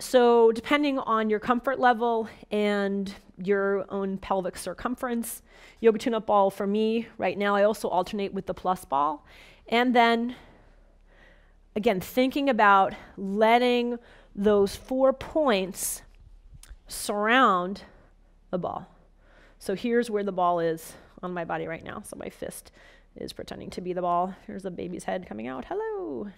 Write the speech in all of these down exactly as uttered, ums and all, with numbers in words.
So depending on your comfort level and your own pelvic circumference, Yoga Tune Up ball for me right now, I also alternate with the plus ball. And then again, thinking about letting those four points surround the ball. So here's where the ball is on my body right now. So my fist is pretending to be the ball. Here's a baby's head coming out. Hello.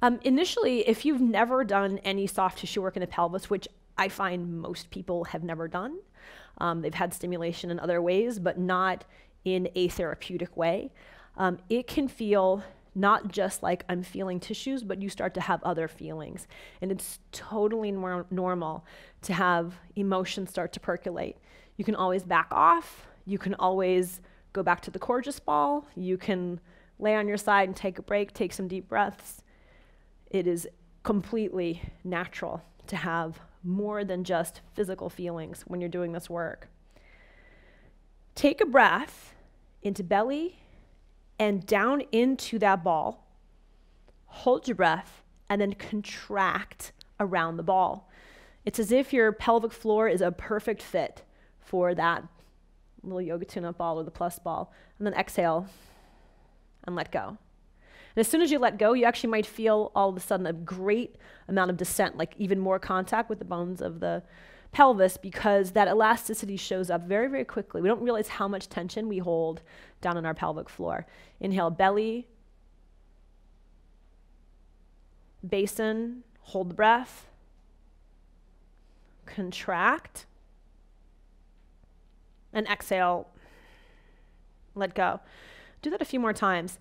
Um, initially, if you've never done any soft tissue work in the pelvis, which I find most people have never done, um, they've had stimulation in other ways, but not in a therapeutic way, um, it can feel not just like I'm feeling tissues, but you start to have other feelings. And it's totally nor- normal to have emotions start to percolate. You can always back off. You can always go back to the Coregeous ball. You can lay on your side and take a break, take some deep breaths. It is completely natural to have more than just physical feelings when you're doing this work. Take a breath into belly and down into that ball. Hold your breath and then contract around the ball. It's as if your pelvic floor is a perfect fit for that little Yoga Tune-Up ball or the plus ball. And then exhale and let go. And as soon as you let go, you actually might feel all of a sudden a great amount of descent, like even more contact with the bones of the pelvis, because that elasticity shows up very, very quickly. We don't realize how much tension we hold down on our pelvic floor. Inhale, belly, basin, hold the breath, contract, and exhale, let go. Do that a few more times.